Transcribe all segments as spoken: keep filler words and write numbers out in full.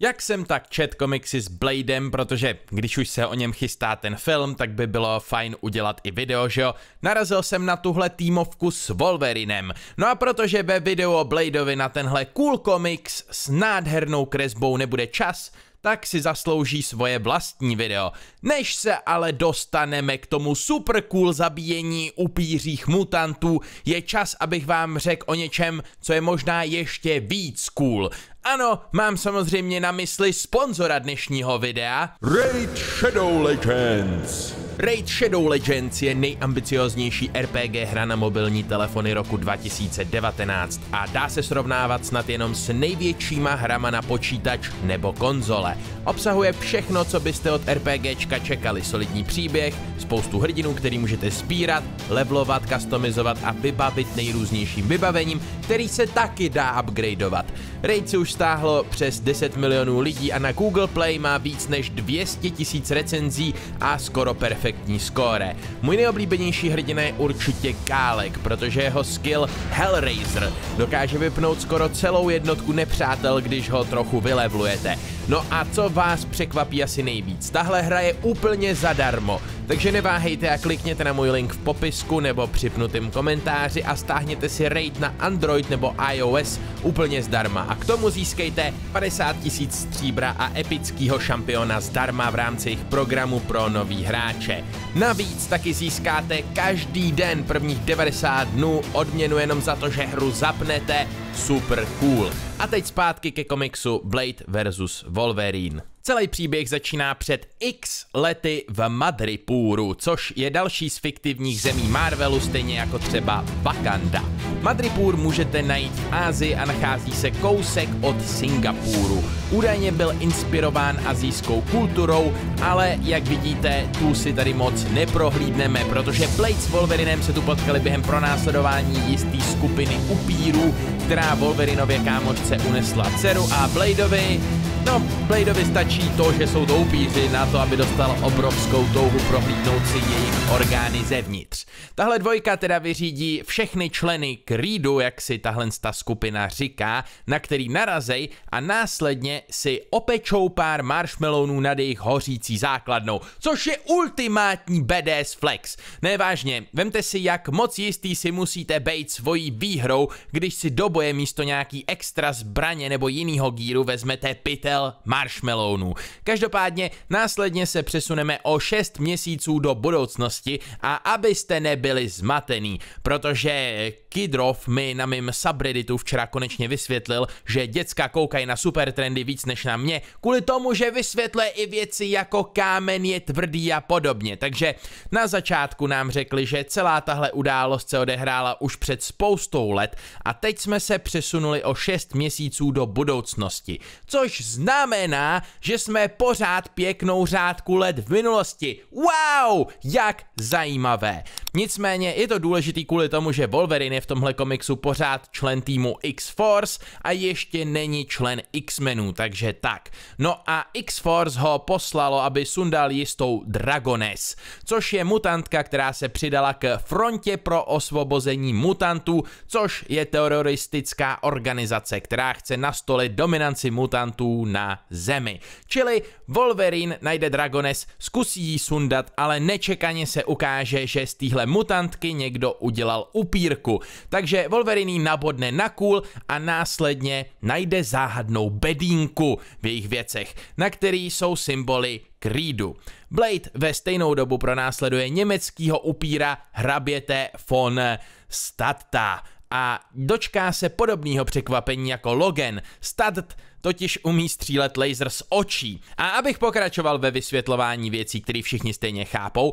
Jak jsem tak čet komiksy s Bladem, protože když už se o něm chystá ten film, tak by bylo fajn udělat i video, že jo? Narazil jsem na tuhle týmovku s Wolverinem. No a protože ve videu o Bladeovi na tenhle cool komiks s nádhernou kresbou nebude čas, tak si zaslouží svoje vlastní video. Než se ale dostaneme k tomu super cool zabíjení upířích mutantů, je čas, abych vám řekl o něčem, co je možná ještě víc cool. Ano, mám samozřejmě na mysli sponzora dnešního videa. Raid Shadow Legends. Raid Shadow Legends je nejambicioznější R P G hra na mobilní telefony roku dva tisíce devatenáct a dá se srovnávat snad jenom s největšíma hrama na počítač nebo konzole. Obsahuje všechno, co byste od RPGčka čekali. Solidní příběh, spoustu hrdinů, který můžete sbírat, levelovat, customizovat a vybavit nejrůznějším vybavením, který se taky dá upgradeovat. Raid si už stáhlo přes deset milionů lidí a na Google Play má víc než dvě stě tisíc recenzí a skoro perfektní skóre. Můj nejoblíbenější hrdina je určitě Kálek, protože jeho skill Hellraiser dokáže vypnout skoro celou jednotku nepřátel, když ho trochu vylevlujete. No a co vás překvapí asi nejvíc, tahle hra je úplně zadarmo, takže neváhejte a klikněte na můj link v popisku nebo připnutém komentáři a stáhněte si Raid na Android nebo iOS úplně zdarma a k tomu získejte padesát tisíc stříbra a epického šampiona zdarma v rámci jejich programu pro nový hráče. Navíc taky získáte každý den prvních devadesát dnů odměnu jenom za to, že hru zapnete. Super cool. A teď zpátky ke komiksu Blade versus Wolverine. Celý příběh začíná před x lety v Madripooru, což je další z fiktivních zemí Marvelu, stejně jako třeba Wakanda. Madripoor můžete najít v Asii a nachází se kousek od Singapuru. Údajně byl inspirován asijskou kulturou, ale jak vidíte, tu si tady moc neprohlídneme, protože Blade s Wolverinem se tu potkali během pronásledování jisté skupiny upírů, která Wolverinově kámočce unesla dceru a Bladeovi... No, Bladeovi stačí to, že jsou to upíři na to, aby dostal obrovskou touhu prohlídnout si jejich orgány zevnitř. Tahle dvojka teda vyřídí všechny členy Creedu, jak si tahle ta skupina říká, na který narazej a následně si opečou pár marshmallowů nad jejich hořící základnou, což je ultimátní badass flex. Nevážně, vemte si, jak moc jistý si musíte být svojí výhrou, když si do boje místo nějaký extra zbraně nebo jinýho gíru vezmete pytel marshmallowů. Každopádně následně se přesuneme o šest měsíců do budoucnosti a abyste nebyli zmatený, protože Kidrov mi na mým subredditu včera konečně vysvětlil, že děcka koukají na super trendy víc než na mě, kvůli tomu, že vysvětluje i věci jako kámen je tvrdý a podobně. Takže na začátku nám řekli, že celá tahle událost se odehrála už před spoustou let a teď jsme se přesunuli o šest měsíců do budoucnosti, což znamená znamená, že jsme pořád pěknou řádku let v minulosti. Wow, jak zajímavé. Nicméně je to důležitý kvůli tomu, že Wolverine je v tomhle komiksu pořád člen týmu X-Force a ještě není člen X-Menů, takže tak. No a X-Force ho poslalo, aby sundal jistou Dragones, což je mutantka, která se přidala k frontě pro osvobození mutantů, což je teroristická organizace, která chce nastolit dominanci mutantů na zemi. Čili Wolverine najde Dragones, zkusí jí sundat, ale nečekaně se ukáže, že z téhle mutantky někdo udělal upírku. Takže Wolverine jí nabodne na kůl a následně najde záhadnou bedínku v jejich věcech, na který jsou symboly Creedu. Blade ve stejnou dobu pronásleduje německýho upíra hraběte von Stadta a dočká se podobného překvapení jako Logan. Stadt totiž umí střílet laser z očí. A abych pokračoval ve vysvětlování věcí, které všichni stejně chápou,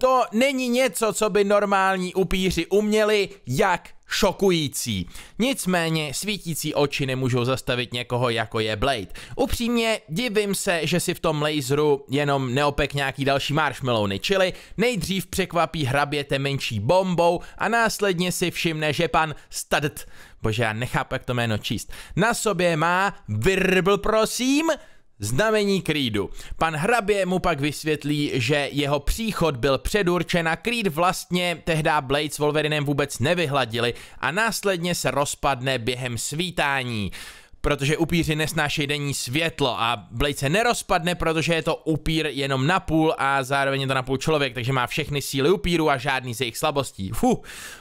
to není něco, co by normální upíři uměli, jak šokující. Nicméně svítící oči nemůžou zastavit někoho, jako je Blade. Upřímně divím se, že si v tom laseru jenom neopek nějaký další marshmallowny, čili nejdřív překvapí hraběte menší bombou a následně si všimne, že pan Stadt, bože já nechápu, jak to jméno číst, na sobě má, vyrbl prosím, znamení Creedu. Pan hrabě mu pak vysvětlí, že jeho příchod byl předurčen a Creed vlastně tehdy Blade s Wolverinem vůbec nevyhladili a následně se rozpadne během svítání. protože upíři nesnáší denní světlo a Blade se nerozpadne, protože je to upír jenom napůl a zároveň je to napůl člověk, takže má všechny síly upíru a žádný z jejich slabostí. Fuh,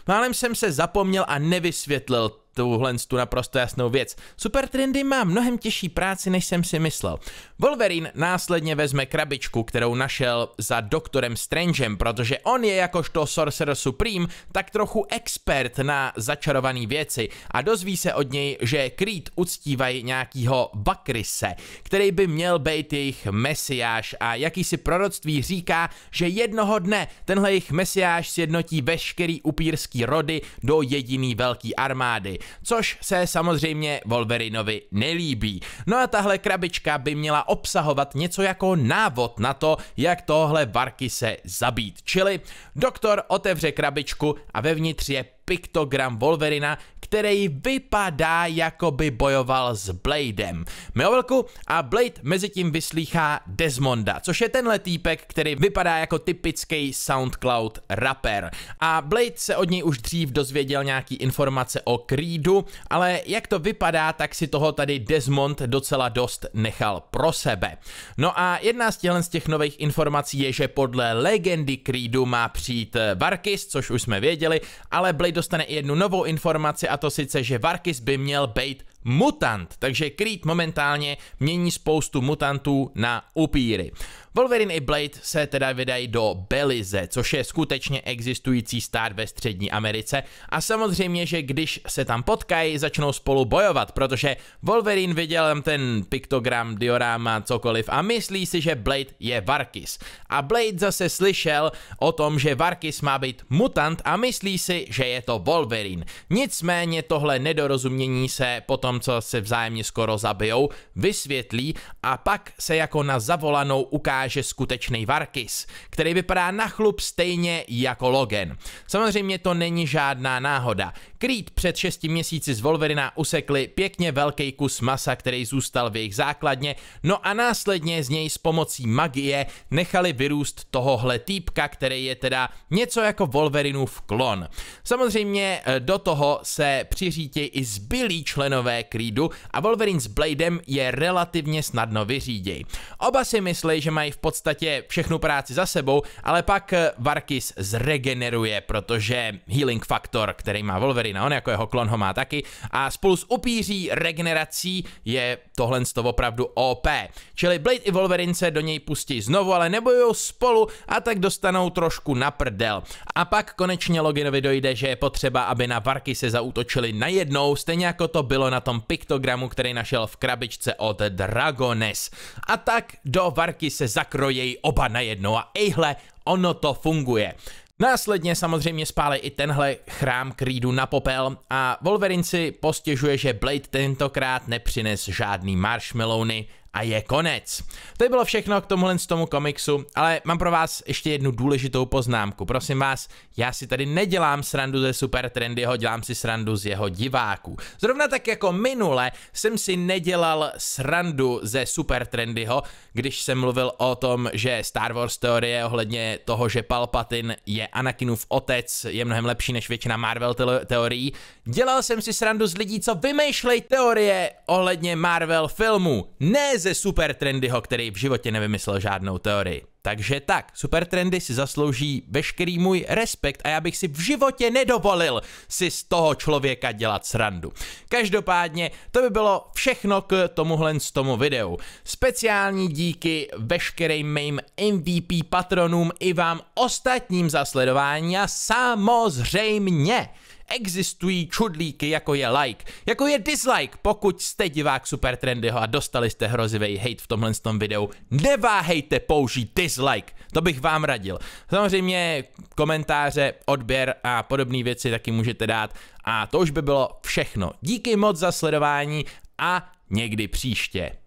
málem jsem se zapomněl a nevysvětlil tuhle tu naprosto jasnou věc. Super Trendy má mnohem těžší práci, než jsem si myslel. Wolverine následně vezme krabičku, kterou našel za doktorem Strangem, protože on je jakožto Sorcerer Supreme tak trochu expert na začarované věci a dozví se od něj, že Creed uctívají nějakýho Vakrise, který by měl být jejich mesiáš a jakýsi proroctví říká, že jednoho dne tenhle jejich mesiáš sjednotí veškerý upírský rody do jediný velký armády. Což se samozřejmě Wolverinovi nelíbí. No a tahle krabička by měla obsahovat něco jako návod na to, jak tohle Varkise zabít. Čili doktor otevře krabičku a vevnitř je piktogram Wolverina, který vypadá, jako by bojoval s Bladem. Miovelku a Blade mezi tím vyslýchá Desmonda, což je tenhle týpek, který vypadá jako typický SoundCloud rapper. A Blade se od něj už dřív dozvěděl nějaký informace o Creedu, ale jak to vypadá, tak si toho tady Desmond docela dost nechal pro sebe. No a jedna z těchto z těch nových informací je, že podle legendy Creedu má přijít Varkis, což už jsme věděli, ale Blade dostane i jednu novou informaci, a to sice, že Varkis by měl být mutant, takže Creed momentálně mění spoustu mutantů na upíry. Wolverine i Blade se teda vydají do Belize, což je skutečně existující stát ve Střední Americe a samozřejmě, že když se tam potkají, začnou spolu bojovat, protože Wolverine viděl tam ten piktogram, dioráma, cokoliv a myslí si, že Blade je Varkis. A Blade zase slyšel o tom, že Varkis má být mutant a myslí si, že je to Wolverine. Nicméně tohle nedorozumění se potom, co se vzájemně skoro zabijou, vysvětlí a pak se jako na zavolanou ukáže skutečný Varkis, který vypadá na chlup stejně jako Logan. Samozřejmě to není žádná náhoda. Creed před šesti měsíci z Wolverina usekli pěkně velký kus masa, který zůstal v jejich základně, no a následně z něj s pomocí magie nechali vyrůst tohohle týpka, který je teda něco jako Wolverinův klon. Samozřejmě do toho se přiřítí i zbylí členové Creedu a Wolverine s Bladem je relativně snadno vyříděj. Oba si myslí, že mají v podstatě všechnu práci za sebou, ale pak Varkis zregeneruje, protože healing faktor, který má Wolverine, on jako jeho klon ho má taky, a spolu s upíří regenerací je tohle z opravdu O P. Čili Blade i Wolverine se do něj pustí znovu, ale nebojujou spolu a tak dostanou trošku na prdel. A pak konečně Loganovi dojde, že je potřeba, aby na Varkise zaútočili najednou, stejně jako to bylo na tom piktogramu, který našel v krabičce od Dragones. A tak do Varky se zakrojejí oba najednou a ejhle, ono to funguje. Následně samozřejmě spálí i tenhle chrám Creedu na popel a Wolverine si postěžuje, že Blade tentokrát nepřines žádný marshmallowny a je konec. To je bylo všechno k tomuhle z tomu komiksu, ale mám pro vás ještě jednu důležitou poznámku. Prosím vás, já si tady nedělám srandu ze Super Trendyho, dělám si srandu z jeho diváků. Zrovna tak jako minule jsem si nedělal srandu ze Super Trendyho, když jsem mluvil o tom, že Star Wars teorie ohledně toho, že Palpatine je Anakinův otec, je mnohem lepší než většina Marvel teorií. Dělal jsem si srandu z lidí, co vymýšlejí teorie ohledně Marvel filmů. Ne ze Super Trendyho, který v životě nevymyslel žádnou teorii. Takže tak, Super Trendy si zaslouží veškerý můj respekt a já bych si v životě nedovolil si z toho člověka dělat srandu. Každopádně to by bylo všechno k tomuhle z tomu videu. Speciální díky veškerým mým M V P patronům i vám ostatním za sledování a samozřejmě existují čudlíky, jako je like, jako je dislike, pokud jste divák Super Trendyho a dostali jste hrozivý hate v tomhle tom videu, neváhejte použít dislike, to bych vám radil. Samozřejmě komentáře, odběr a podobné věci taky můžete dát a to už by bylo všechno. Díky moc za sledování a někdy příště.